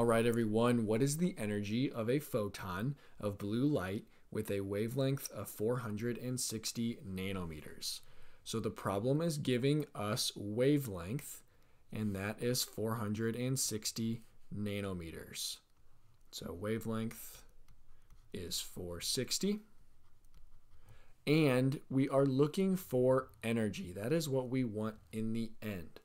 All right, everyone, what is the energy of a photon of blue light with a wavelength of 460 nanometers? So the problem is giving us wavelength, and that is 460 nanometers. So wavelength is 460. And we are looking for energy. That is what we want in the end.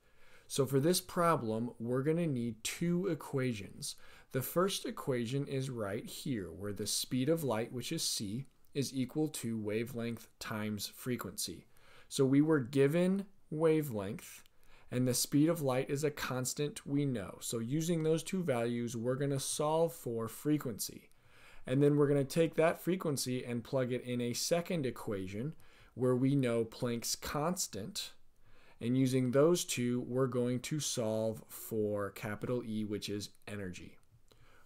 So for this problem, we're going to need two equations. The first equation is right here, where the speed of light, which is c, is equal to wavelength times frequency. So we were given wavelength, and the speed of light is a constant we know. So using those two values, we're going to solve for frequency. And then we're going to take that frequency and plug it in a second equation where we know Planck's constant. And using those two, we're going to solve for capital E, which is energy.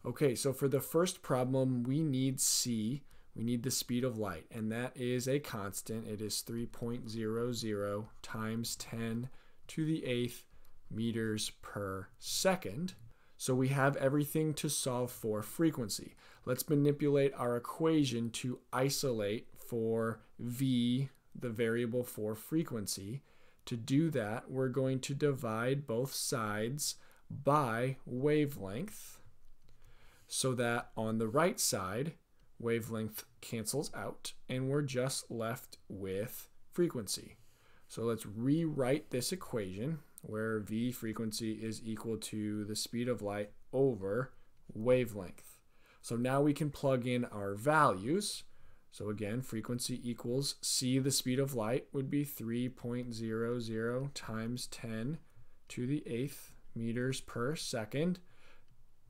Okay, so for the first problem, we need c. We need the speed of light, and that is a constant. It is 3.00 times 10 to the 8th meters per second. So we have everything to solve for frequency. Let's manipulate our equation to isolate for v, the variable for frequency. To do that, we're going to divide both sides by wavelength so that on the right side, wavelength cancels out and we're just left with frequency. So let's rewrite this equation where v frequency is equal to the speed of light over wavelength. So now we can plug in our values. So again, frequency equals c, the speed of light would be 3.00 times 10 to the 8th meters per second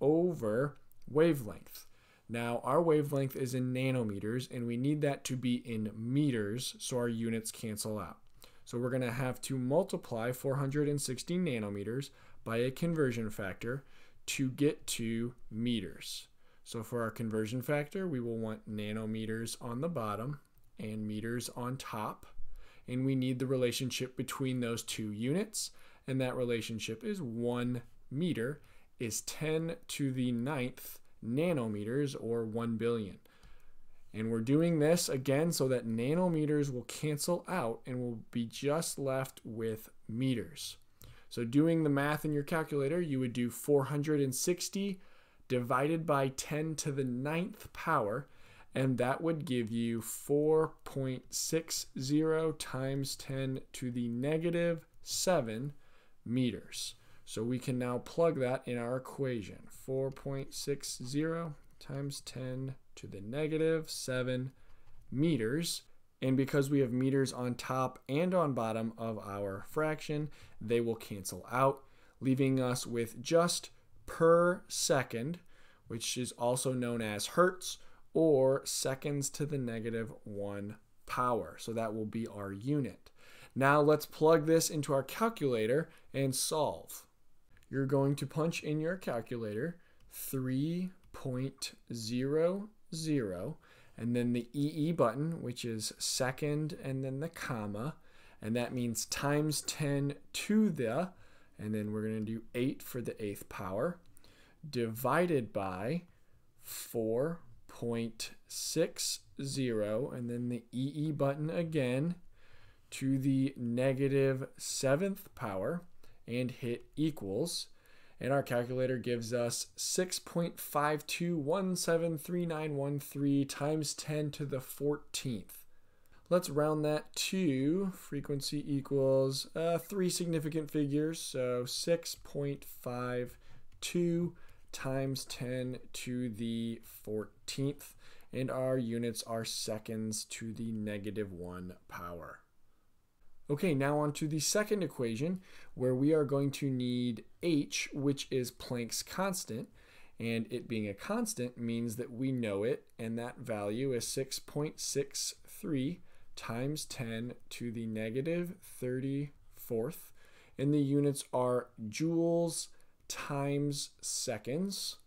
over wavelength. Now our wavelength is in nanometers and we need that to be in meters so our units cancel out. So we're going to have to multiply 460 nanometers by a conversion factor to get to meters. So for our conversion factor, we will want nanometers on the bottom and meters on top. And we need the relationship between those two units. And that relationship is 1 meter is 10 to the 9th nanometers, or 1 billion. And we're doing this again so that nanometers will cancel out and we'll be just left with meters. So doing the math in your calculator, you would do 460 divided by 10 to the 9th power, and that would give you 4.60 times 10 to the negative 7 meters. So we can now plug that in our equation, 4.60 times 10 to the negative 7 meters. And because we have meters on top and on bottom of our fraction, they will cancel out, leaving us with just per second, which is also known as hertz, or seconds to the negative 1 power. So that will be our unit. Now let's plug this into our calculator and solve. You're going to punch in your calculator 3.00 and then the EE button, which is second and then the comma, and that means times 10 to the, and then we're going to do 8 for the 8th power, divided by 4.60, and then the EE button again, to the negative 7th power, and hit equals. And our calculator gives us 6.52173913 times 10 to the 14th. Let's round that to frequency equals 3 significant figures, so 6.52 times 10 to the 14th, and our units are seconds to the negative 1 power. Okay, now on to the second equation, where we are going to need h, which is Planck's constant. And it being a constant means that we know it, and that value is 6.63 times 10 to the negative 34th. And the units are joules times seconds.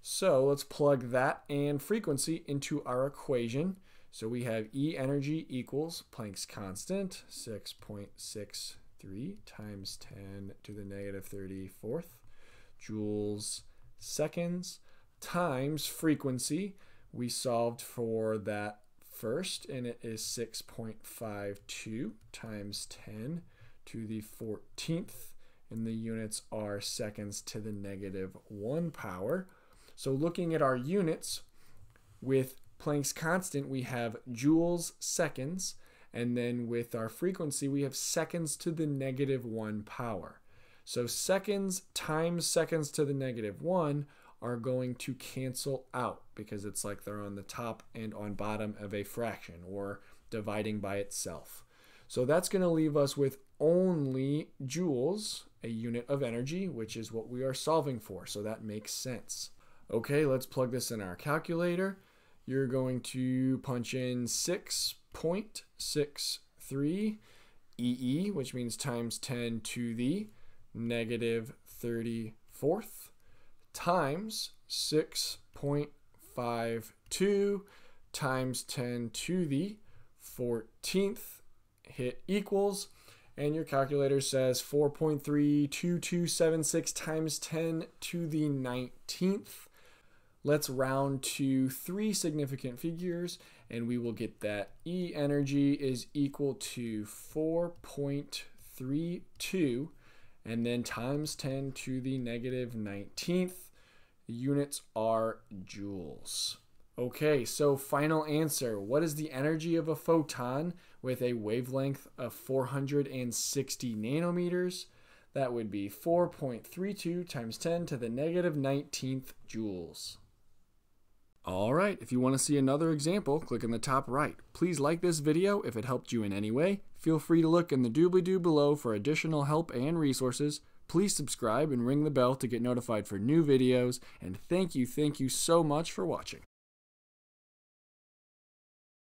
So let's plug that and frequency into our equation. So we have E energy equals Planck's constant, 6.63 times 10 to the negative 34th, joules seconds times frequency. We solved for that first, and it is 6.52 times 10 to the 14th, and the units are seconds to the -1 power. So looking at our units, with Planck's constant we have joules seconds, and then with our frequency we have seconds to the -1 power. So seconds times seconds to the -1 are going to cancel out, because it's like they're on the top and on bottom of a fraction, or dividing by itself. So that's going to leave us with only joules, a unit of energy, which is what we are solving for, so that makes sense. Okay, let's plug this in our calculator. You're going to punch in 6.63 EE, which means times 10 to the -34th, times 6.52 times 10 to the 14th, hit equals, and your calculator says 4.32276 times 10 to the 19th. Let's round to three significant figures, and we will get that E energy is equal to 4.32, and then times 10 to the -19th. The units are joules. Okay, so final answer. What is the energy of a photon with a wavelength of 460 nanometers? That would be 4.32 times 10 to the -19th joules. All right, if you want to see another example, click in the top right. Please like this video if it helped you in any way. Feel free to look in the doobly-doo below for additional help and resources. Please subscribe and ring the bell to get notified for new videos. And thank you so much for watching.